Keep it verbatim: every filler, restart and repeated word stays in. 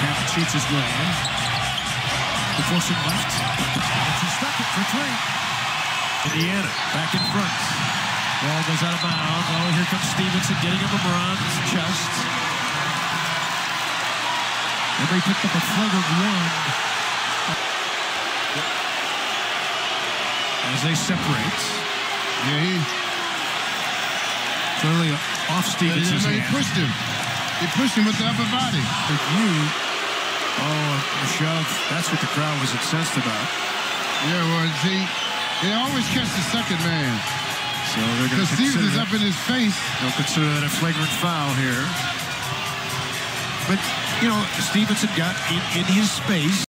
Now cheats his way in. The forcing left. And she stuck it for three. Indiana back in front. Ball goes out of bounds. Oh, here comes Stephenson getting on LeBron's chest. And they picked up a flood of wind. As they separate. Yeah, he clearly off Stephenson's hand. He pushed him. He pushed him with the upper body. But you, oh, Michelle, that's what the crowd was obsessed about. Yeah, well, see, they always catch the second man. So they're going to consider Stevenson's up in his face. They'll consider that a flagrant foul here. But, you know, Stephenson got in, in his space.